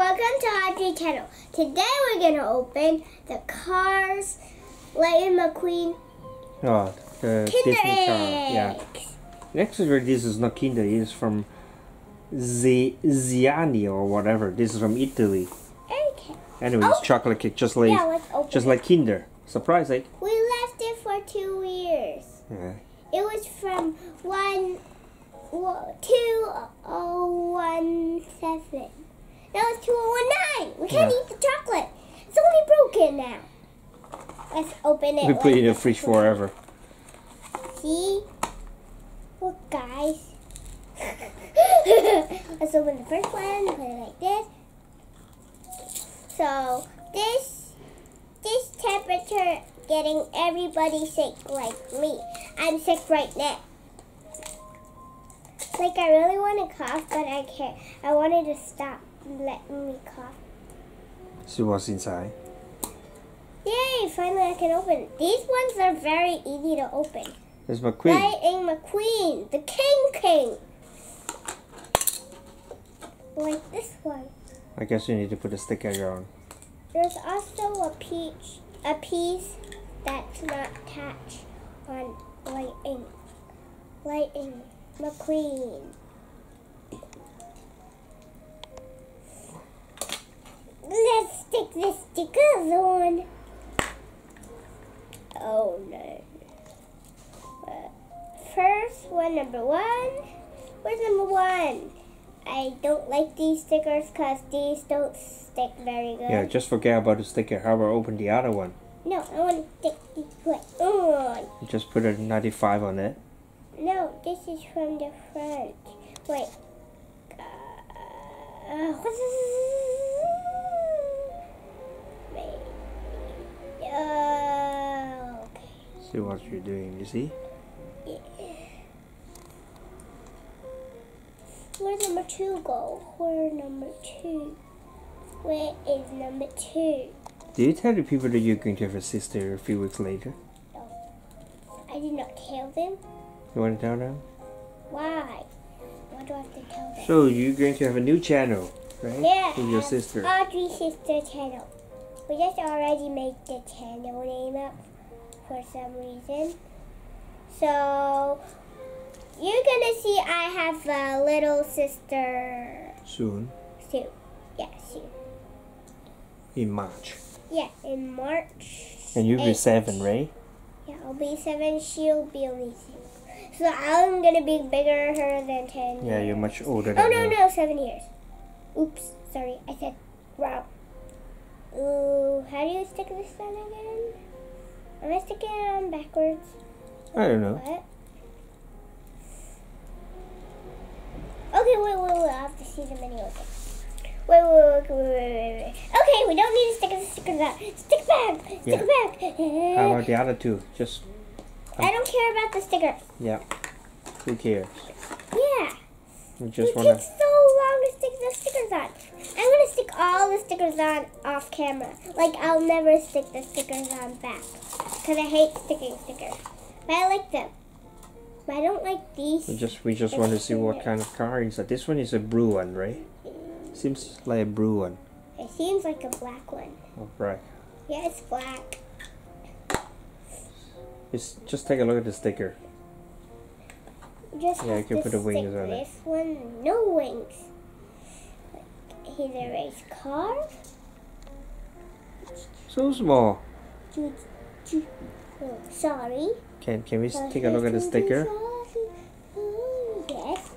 welcome to Audrey Channel. Today we're going to open the Cars Lightning McQueen the Kinder Disney Channel. Yeah. Actually, this is not Kinder, it's from Zaini or whatever. This is from Italy. Okay. Anyway, it's chocolate cake, just like Kinder. Surprise, eh? We left it for 2 years. Yeah. It was from 2017. Now it's 2019. We can't eat the chocolate. It's only broken now. Let's open it. We put it in the fridge forever. See? Look, guys. Let's open the first one. Put it like this. So this temperature getting everybody sick, like me. I'm sick right now. Like, I really want to cough, but I can't. I wanted to stop letting me cough. See what's inside. Yay, finally I can open it. These ones are very easy to open. There's McQueen. Lightning McQueen, the king. Like this one. I guess you need to put a sticker on. There's also a piece that's not attached on Lightning McQueen. Let's stick the stickers on. Oh no. First one, number one. Where's number one? I don't like these stickers because these don't stick very good. Yeah, just forget about the sticker. How about open the other one? No, I want to stick this one on. You just put a 95 on it. No, this is from the front. Wait. Okay. See what you're doing, you see? Yeah. Where's number two go? Where's number two? Where is number two? Did you tell the people that you're going to have a sister a few weeks later? No. I did not tell them. You want to tell them? Why? Why do I have to tell them? So you're going to have a new channel, right? Yeah. With your sister. Audrey's sister channel. We just already made the channel name up for some reason. So you're gonna see I have a little sister. Soon. Soon. Yeah, soon. In March. Yeah, in March. And you'll be 7, right? Yeah, I'll be 7, she'll be only 6. So I'm gonna be bigger her than 10 years. Yeah, you're much older than her. Oh, no, 7 years. Oops, sorry, I said wrong. Ooh, how do you stick this on again? Am I sticking it on backwards? I don't know. What? Okay, wait, I have to see the mini open. Wait. Okay, we don't need to stick the stickers out. Stick back! Stick back! How about the other two? Just... I don't care about the stickers. Yeah. Who cares? Yeah. It takes so long to stick the stickers on. I'm going to stick all the stickers on off camera. Like, I'll never stick the stickers on back. Because I hate sticking stickers. But I like them. But I don't like these. We just want to see what kind of car is that. This one is a blue one, right? Seems like a blue one. It seems like a black one. Oh, right. Yeah, it's black. Just take a look at the sticker. Yeah, you can put the wings on it. This one, no wings. Like, here's a race car. So small. Oh, sorry. Can we take a look at the sticker? Yes.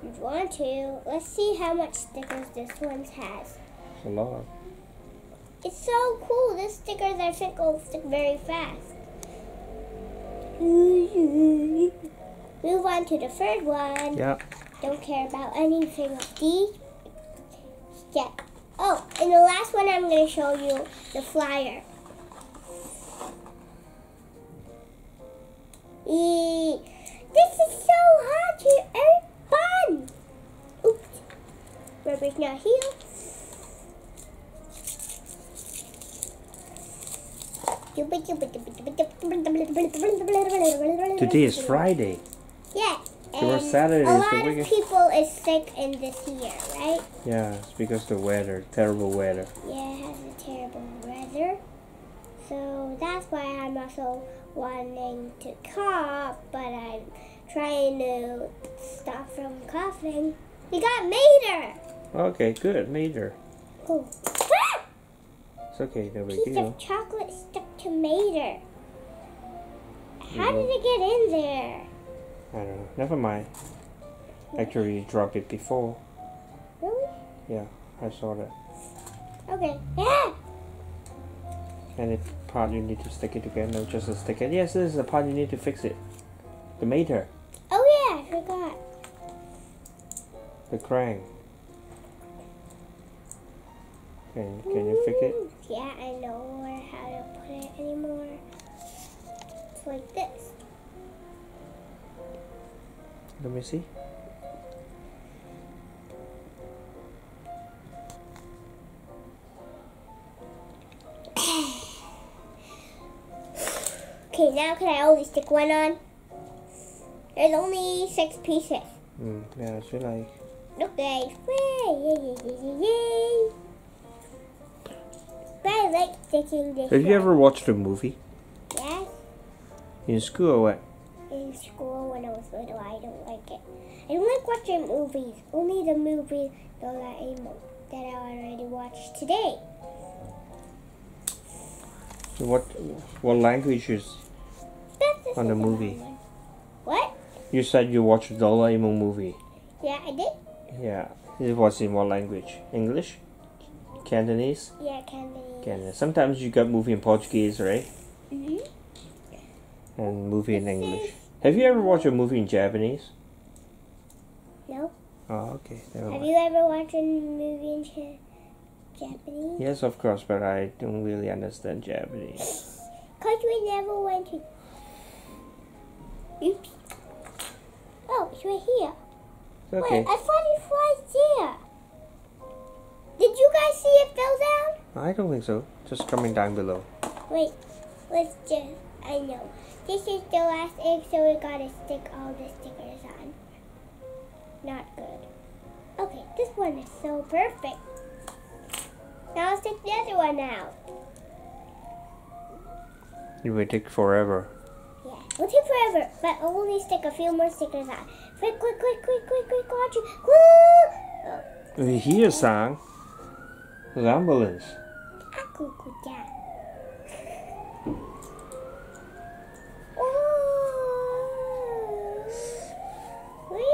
If you want to. Let's see how much stickers this one has. A lot. It's so cool. These stickers I think will stick very fast. Move on to the third one. Yeah. Don't care about anything of these. Yeah. Oh, and the last one I'm going to show you the flyer. This is so hard to earn fun. Oops, rubber's not here. Today is Friday. Yeah, Tomorrow Saturday is the weekend. A lot of people is sick in this year, right? Yeah, it's because of the weather, terrible weather. Yeah, it has a terrible weather. So that's why I'm also wanting to cough, but I'm trying to stop from coughing. We got Mater! Okay, good, Mater. Cool. Ah! It's okay, no big deal. Piece of chocolate stuck to Mater. How did it get in there? I don't know. Never mind. Actually, you dropped it before. Really? Yeah, I saw that. Okay. Yeah. Any part you need to stick it together? No, just a stick it. Yes, this is the part you need to fix it. The Mater. Oh yeah, I forgot. The crank. Can you fix it? Yeah, I know how to put it anymore. It's like this. Let me see. Okay, now can I only stick one on? There's only 6 pieces. Yeah, that's what I like. Okay. But I like sticking this. Have you ever watched a movie? Yes. In school or what? In school when I was little, I don't like it. I don't like watching movies. Only the movies that I already watched today. So what language is on the movie? What? You said you watched a Doraemon movie. Yeah, I did. Yeah, it was in what language? English? Cantonese? Yeah, Cantonese. Sometimes you got movie in Portuguese, right? Mhm. And movie in English. Have you ever watched a movie in Japanese? No. Oh, okay. Have you ever watched a movie in Japanese? Yes, of course, but I don't really understand Japanese. Cause we never went to. Oops. Oh, it's right here. Okay. Wait, I thought it was there. Did you guys see it fell down? I don't think so. Just coming down below. Wait, let's just. I know. This is the last egg, so we gotta stick all the stickers on. Not good. Okay, this one is so perfect. Now I'll stick the other one out. It will take forever. Yeah, it will take forever, but I'll only stick a few more stickers on. Quick, quick, quick, quick, quick, quick, watch it. Woo! We hear a sound. The ambulance.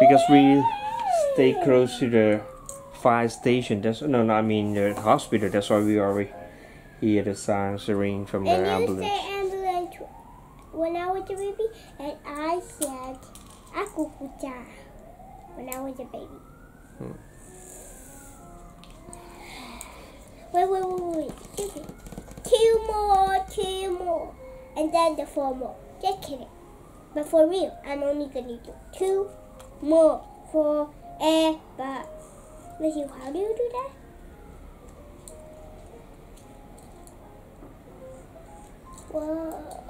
Because we stay close to the fire station, I mean the hospital. That's why we already hear the sound ring from the ambulance. And you said ambulance when I was a baby, and I said akukucha when I was a baby. Wait, wait, wait, wait! 2 more, 2 more, and then the 4 more. Just kidding. But for real, I'm only gonna do 2 more forever. Matthew, how do you do that? Well,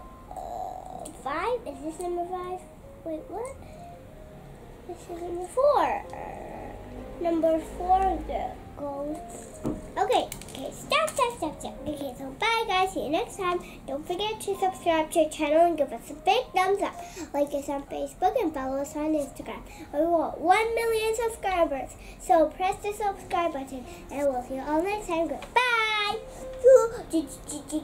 5? Is this number 5? Wait, what? This is number 4. Number 4 goes. Okay, okay, stop, stop, stop, stop. Okay, so bye guys, see you next time. Don't forget to subscribe to our channel and give us a big thumbs up. Like us on Facebook and follow us on Instagram. We want 1 million subscribers. So press the subscribe button and we'll see you all next time. Goodbye!